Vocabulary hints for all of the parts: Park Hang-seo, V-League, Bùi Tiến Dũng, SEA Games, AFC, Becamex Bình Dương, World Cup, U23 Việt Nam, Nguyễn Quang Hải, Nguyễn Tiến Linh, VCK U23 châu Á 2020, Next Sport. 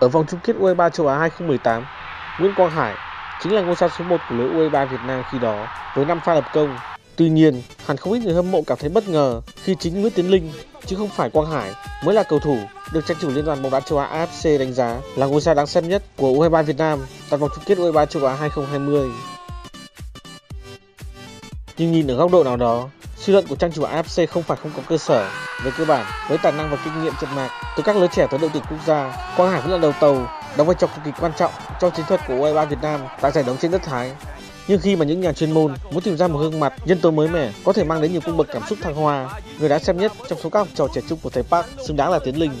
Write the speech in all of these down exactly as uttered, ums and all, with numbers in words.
Ở vòng chung kết u hai ba châu Á hai không một tám, Nguyễn Quang Hải chính là ngôi sao số một của lưới u hai ba Việt Nam khi đó với năm pha lập công. Tuy nhiên, hẳn không ít người hâm mộ cảm thấy bất ngờ khi chính Nguyễn Tiến Linh chứ không phải Quang Hải mới là cầu thủ được tranh chủ Liên đoàn bóng đá châu Á A F C đánh giá là ngôi sao đáng xem nhất của u hai ba Việt Nam tại vòng chung kết u hai ba châu Á hai không hai không. Nhưng nhìn ở góc độ nào đó, suy luận của trang chủ A F C không phải không có cơ sở. Về cơ bản, với tài năng và kinh nghiệm trận mạc từ các lứa trẻ tới đội tuyển quốc gia, Quang Hải vẫn là đầu tàu, đóng vai trò cực kỳ quan trọng trong chiến thuật của u hai ba Việt Nam tại giải đấu trên đất Thái. Nhưng khi mà những nhà chuyên môn muốn tìm ra một gương mặt nhân tố mới mẻ có thể mang đến nhiều cung bậc cảm xúc thăng hoa, người đáng xem nhất trong số các học trò trẻ trung của thầy Park xứng đáng là Tiến Linh.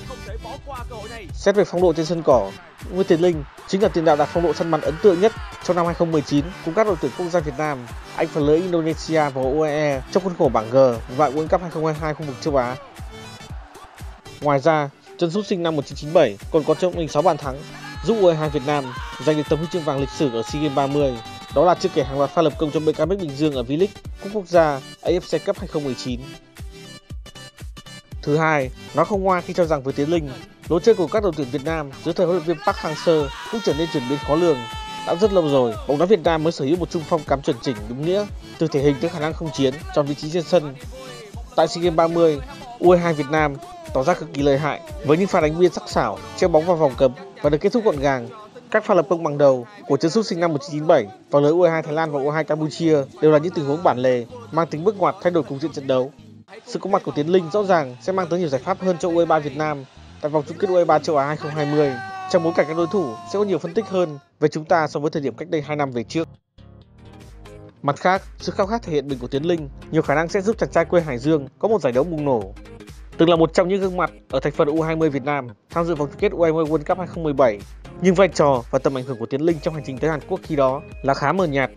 Xét về phong độ trên sân cỏ, Nguyễn Tiến Linh chính là tiền đạo đạt phong độ săn bắn ấn tượng nhất trong năm hai không một chín cùng các đội tuyển quốc gia Việt Nam. Anh phá lưới Indonesia và u a e trong khuôn khổ bảng G và World Cup hai không hai hai khu vực châu Á. Ngoài ra, chân sút sinh năm một nghìn chín trăm chín mươi bảy còn có cho mình sáu bàn thắng, giúp u hai hai Việt Nam giành được tấm huy chương vàng lịch sử ở SEA Games ba mươi. Đó là chưa kể hàng loạt pha lập công cho Becamex Bình Dương ở V-League, Cúp Quốc gia, A F C Cup hai không một chín. Thứ hai, nó không ngoa khi cho rằng với Tiến Linh, lối chơi của các đội tuyển Việt Nam dưới thời huấn luyện viên Park Hang-seo cũng trở nên chuyển biến khó lường. Đã rất lâu rồi, bóng đá Việt Nam mới sở hữu một trung phong cắm chuẩn chỉnh đúng nghĩa, từ thể hình tới khả năng không chiến trong vị trí trên sân. Tại SEA Games ba mươi, u hai hai Việt Nam tỏ ra cực kỳ lợi hại với những pha đánh biên sắc sảo, treo bóng vào vòng cấm và được kết thúc gọn gàng. Các pha lập công bằng đầu của chân sút sinh năm một nghìn chín trăm chín mươi bảy vào lưới u hai hai Thái Lan và u hai hai Campuchia đều là những tình huống bản lề mang tính bước ngoặt thay đổi cục diện trận đấu. Sự có mặt của Tiến Linh rõ ràng sẽ mang tới nhiều giải pháp hơn cho u hai ba Việt Nam tại vòng chung kết u hai ba châu Á hai không hai không. Trong bối cảnh các đối thủ sẽ có nhiều phân tích hơn về chúng ta so với thời điểm cách đây hai năm về trước. Mặt khác, sự khao khát thể hiện mình của Tiến Linh nhiều khả năng sẽ giúp chàng trai quê Hải Dương có một giải đấu bùng nổ. Từng là một trong những gương mặt ở thành phần u hai mươi Việt Nam tham dự vòng chung kết u hai mươi World Cup hai không một bảy, nhưng vai trò và tầm ảnh hưởng của Tiến Linh trong hành trình tới Hàn Quốc khi đó là khá mờ nhạt.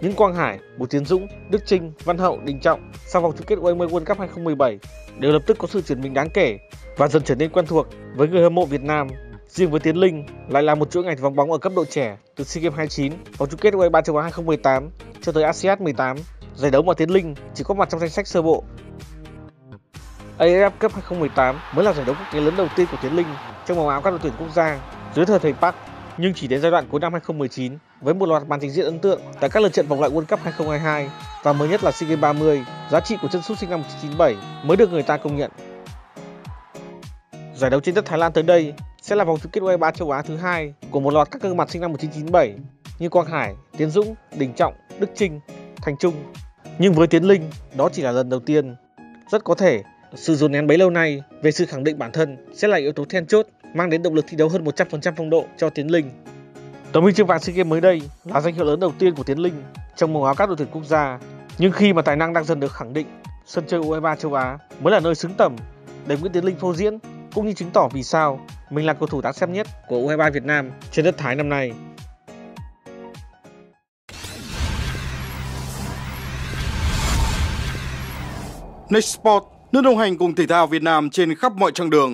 Những Quang Hải, Bùi Tiến Dũng, Đức Chinh, Văn Hậu, Đình Trọng sau vòng chung kết u hai mươi World Cup hai không một bảy đều lập tức có sự chuyển mình đáng kể và dần trở nên quen thuộc với người hâm mộ Việt Nam. Riêng với Tiến Linh lại là một chuỗi ngày vòng bóng ở cấp độ trẻ từ SEA Games hai mươi chín, vòng chung kết u hai ba châu Á hai không một tám cho tới ASEAN mười tám, giải đấu mà Tiến Linh chỉ có mặt trong danh sách sơ bộ. a ép ép Cup hai không một tám mới là giải đấu quốc tế lớn đầu tiên của Tiến Linh trong màu áo các đội tuyển quốc gia dưới thời thầy Park, nhưng chỉ đến giai đoạn cuối năm hai không một chín với một loạt màn trình diễn ấn tượng tại các lượt trận vòng loại World Cup hai không hai hai và mới nhất là SEA Games ba mươi, giá trị của chân sút sinh năm một nghìn chín trăm chín mươi bảy mới được người ta công nhận. Giải đấu trên đất Thái Lan tới đây sẽ là vòng chung kết u hai ba châu Á thứ hai của một loạt các gương mặt sinh năm một nghìn chín trăm chín mươi bảy như Quang Hải, Tiến Dũng, Đình Trọng, Đức Chinh, Thành Trung. Nhưng với Tiến Linh, đó chỉ là lần đầu tiên. Rất có thể sự dồn nén bấy lâu nay về sự khẳng định bản thân sẽ là yếu tố then chốt mang đến động lực thi đấu hơn một trăm phần trăm phong độ cho Tiến Linh. Tấm huy chương vàng SEA Games mới đây là danh hiệu lớn đầu tiên của Tiến Linh trong màu áo các đội tuyển quốc gia. Nhưng khi mà tài năng đang dần được khẳng định, sân chơi u hai ba châu Á mới là nơi xứng tầm để Nguyễn Tiến Linh phô diễn, cũng như chứng tỏ vì sao mình là cầu thủ đáng xem nhất của u hai ba Việt Nam trên đất Thái năm nay. Next Sport, nước đồng hành cùng thể thao Việt Nam trên khắp mọi chặng đường.